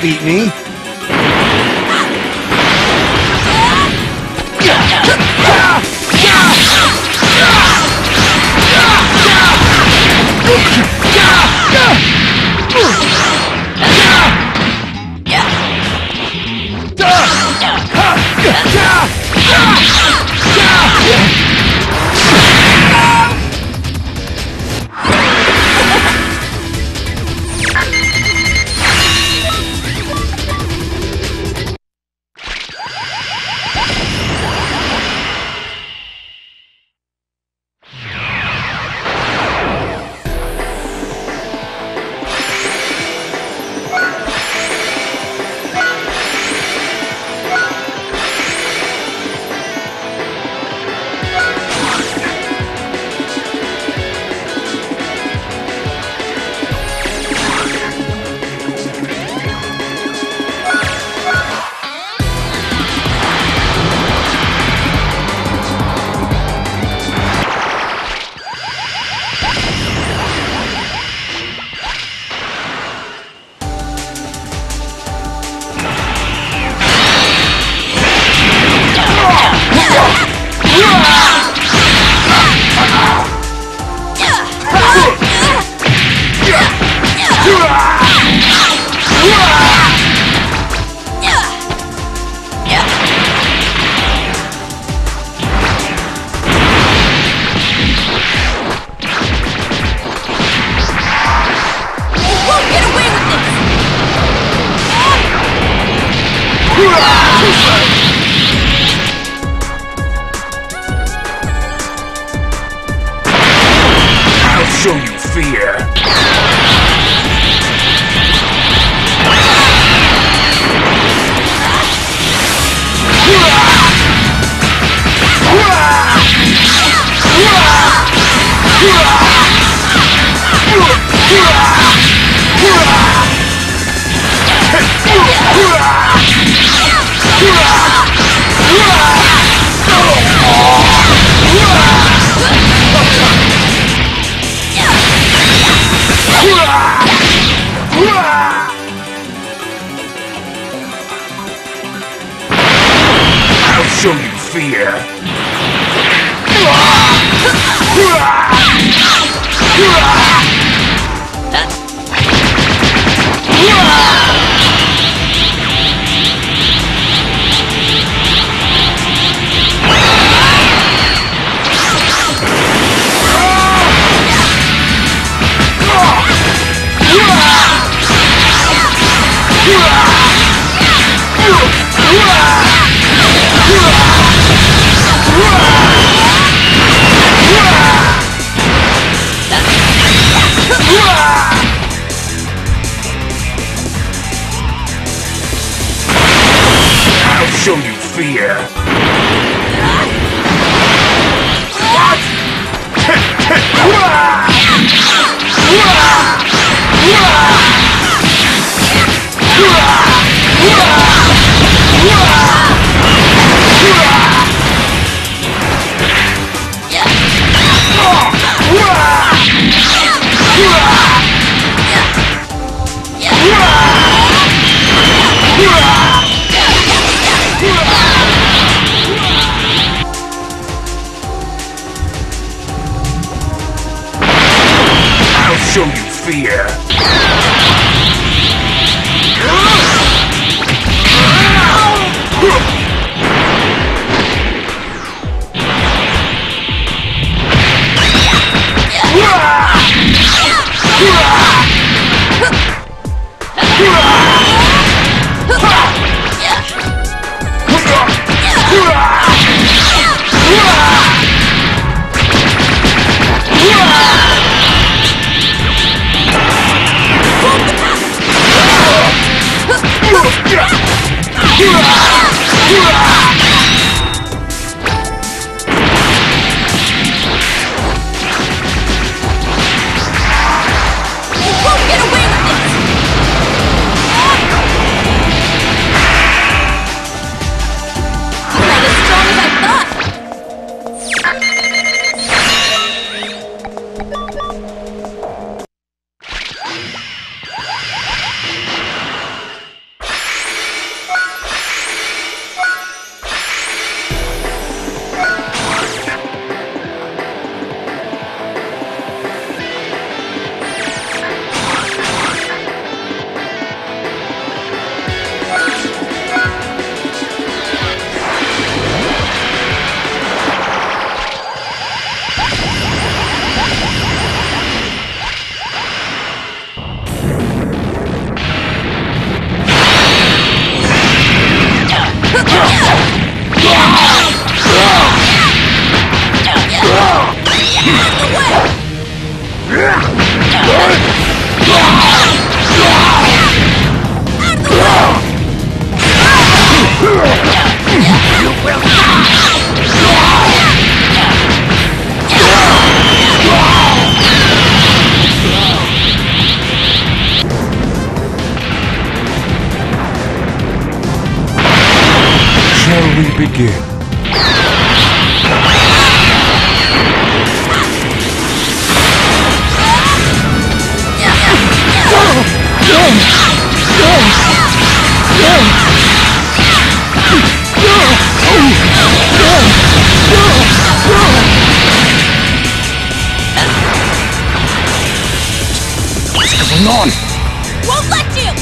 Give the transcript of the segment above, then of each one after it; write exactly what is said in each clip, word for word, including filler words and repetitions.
Beat me. show you fear. I'll show you fear. I'll show you fear. I'll show you fear. We begin. What's going on? Won't let you!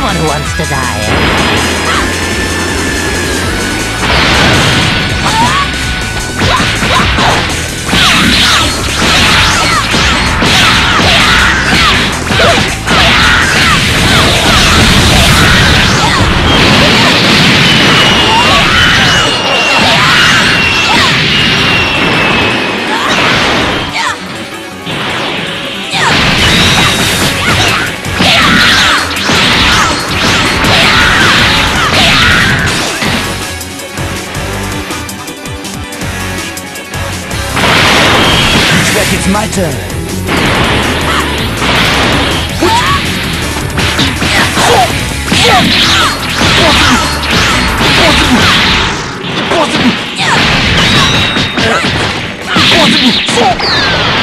the one who wants to die. It's my turn. What? What? What?